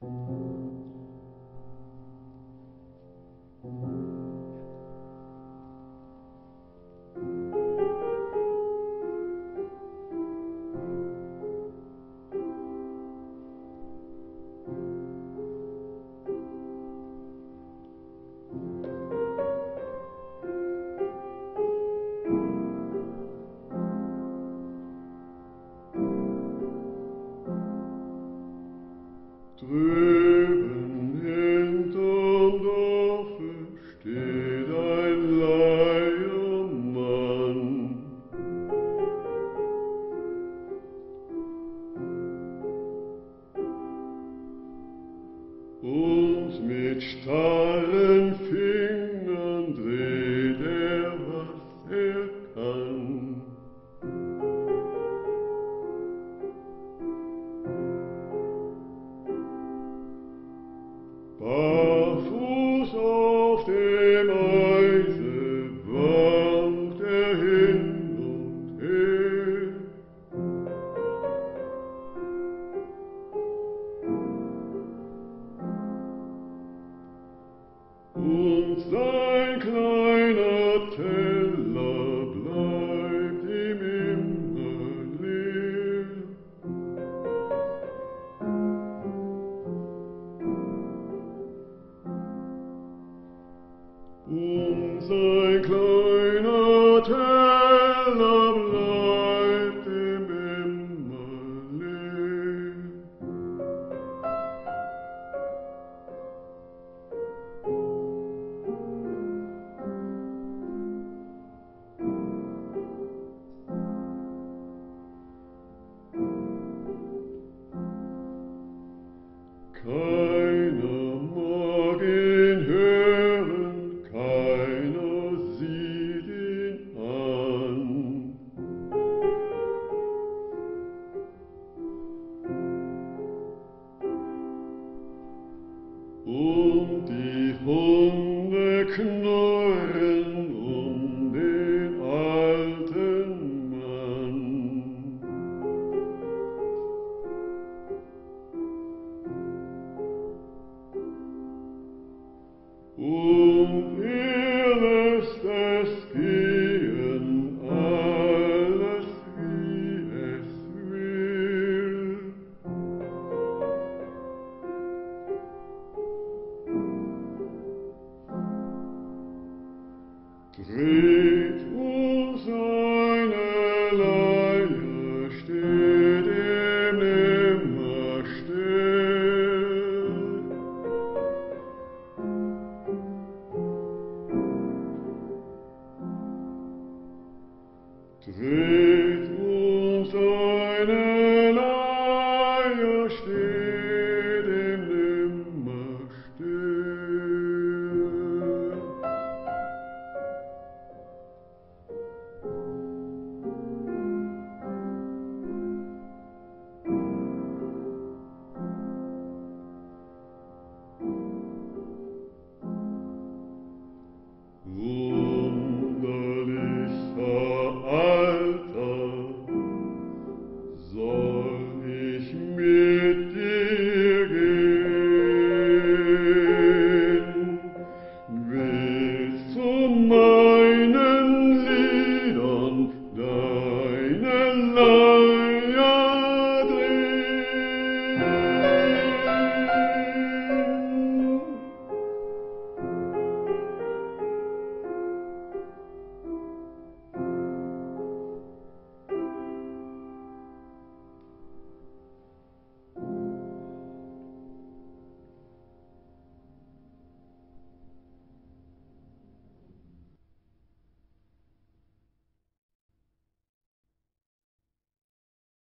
Drüben hinterm Dorfe steht ein Leiermann. Und mit stahlen Fingern dreht was kann. Barfuß auf dem Eise wankt hin und her. Und sein kleiner Teller bleibt ihm immer leer. Und sein kleiner Teller bleibt ihm immer leer. Keiner mag ihn hören, keiner sieht ihn an. Und die Hunde knurren um den alten Mann. Und ihr lässt es gehen, alles wie es will. Dreht um seine Leier, steht ihm immer still. Dreht um seine